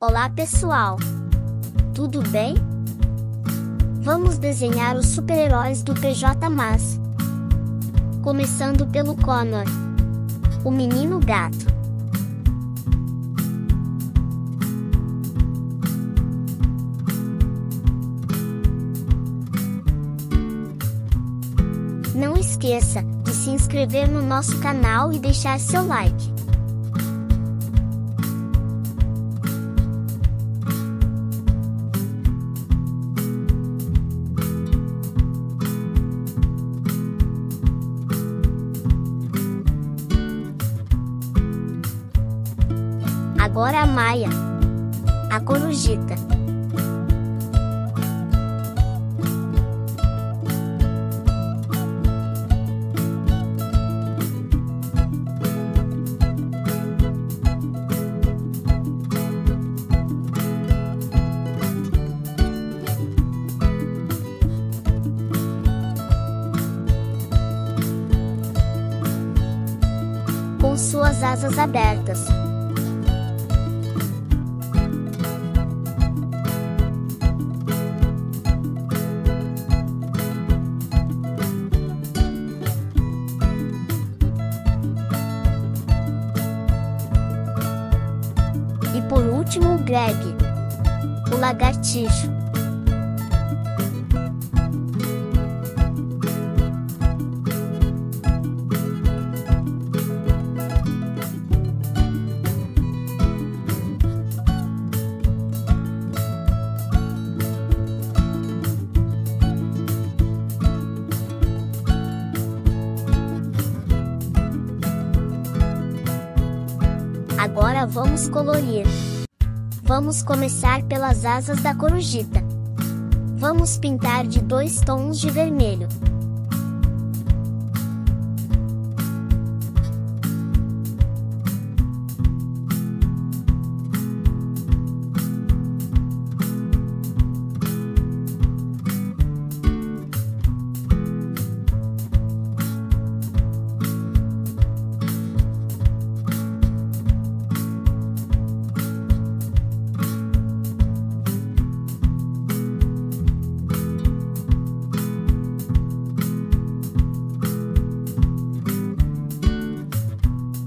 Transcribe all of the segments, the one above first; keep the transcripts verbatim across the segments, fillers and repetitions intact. Olá pessoal! Tudo bem? Vamos desenhar os super-heróis do P J Masks. Começando pelo Connor, o menino gato. Não esqueça de se inscrever no nosso canal e deixar seu like. Agora a Maia, a corujita. Com suas asas abertas. E por último, o Greg, o lagartixo. Agora vamos colorir. Vamos começar pelas asas da corujita. Vamos pintar de dois tons de vermelho.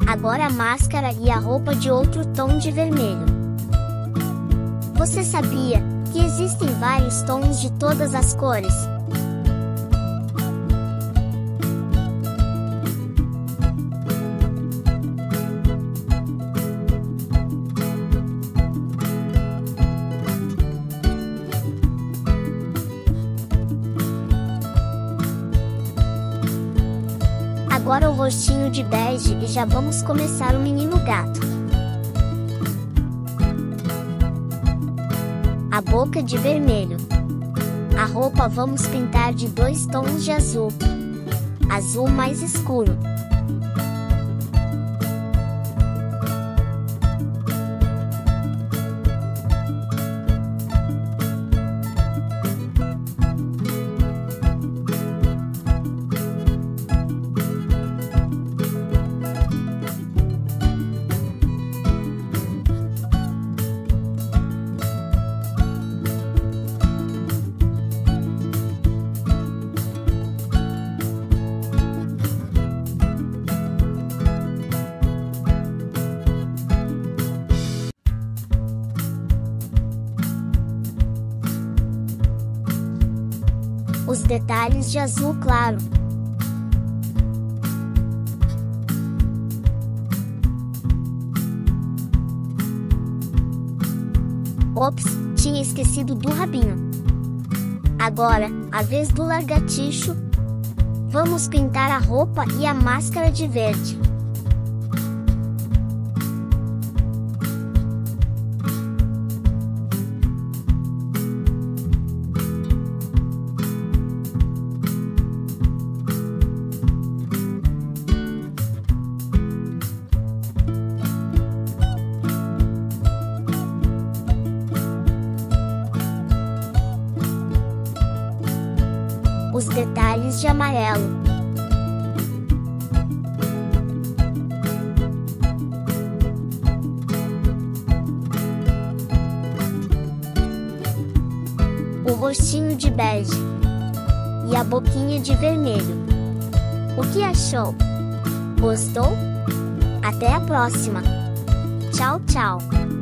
Agora a máscara e a roupa de outro tom de vermelho. Você sabia que existem vários tons de todas as cores? Agora o rostinho de bege e já vamos começar o menino gato. A boca de vermelho. A roupa vamos pintar de dois tons de azul. Azul mais escuro. Os detalhes de azul claro. Ops, tinha esquecido do rabinho. Agora, a vez do lagartixo. Vamos pintar a roupa e a máscara de verde. Os detalhes de amarelo. o rostinho de bege e a boquinha de vermelho. O que achou? Gostou? Até a próxima! Tchau, tchau!